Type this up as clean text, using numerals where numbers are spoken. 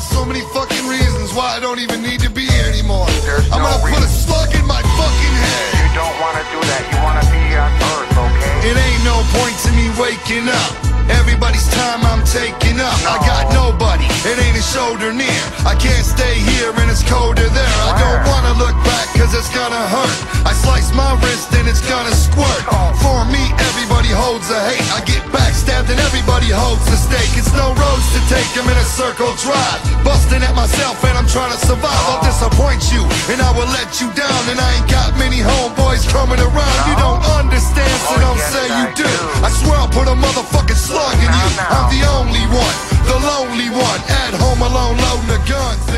There's so many fucking reasons why I don't even need to be here anymore. I'm gonna put a slug in my fucking head. You don't wanna do that. You wanna be on Earth, okay? It ain't no point to me waking up. Everybody's time I'm taking up. I got nobody. It ain't a shoulder near. I can't stay here and it's colder there. I don't wanna look back cause it's gonna hurt. I slice my wrist and it's gonna squirt. For me, everybody holds a hate. I get backstabbed and everybody holds a stake. It's no roads to take, I'm in a circle drive, busting at myself and I'm trying to survive. I'll disappoint you and I will let you down, and I ain't got many homeboys coming around. You don't understand, so don't say you do. I swear I'll put a motherfucking slug in you. I'm the only one, the lonely one, at home alone loading a gun.